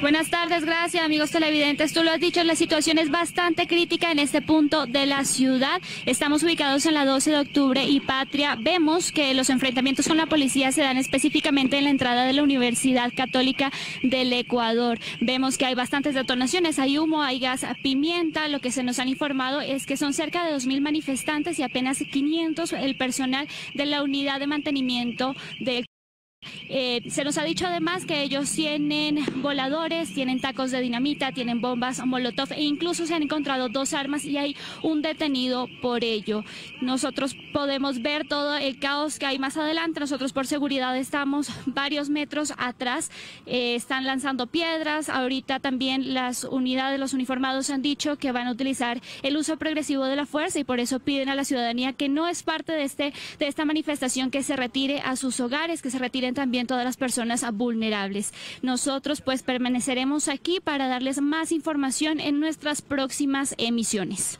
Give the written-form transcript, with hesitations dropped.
Buenas tardes, gracias amigos televidentes. Tú lo has dicho, la situación es bastante crítica en este punto de la ciudad. Estamos ubicados en la 12 de octubre y Patria. Vemos que los enfrentamientos con la policía se dan específicamente en la entrada de la Universidad Católica del Ecuador. Vemos que hay bastantes detonaciones, hay humo, hay gas pimienta. Lo que se nos han informado es que son cerca de 2.000 manifestantes y apenas 500 el personal de la unidad de mantenimiento del se nos ha dicho además que ellos tienen voladores, tienen tacos de dinamita, tienen bombas molotov e incluso se han encontrado dos armas y hay un detenido por ello. Nosotros podemos ver todo el caos que hay más adelante. Nosotros por seguridad estamos varios metros atrás, están lanzando piedras. Ahorita también las unidades, los uniformados han dicho que van a utilizar el uso progresivo de la fuerza y por eso piden a la ciudadanía que no es parte de esta manifestación que se retire a sus hogares, que se retiren también todas las personas vulnerables. Nosotros pues permaneceremos aquí para darles más información en nuestras próximas emisiones.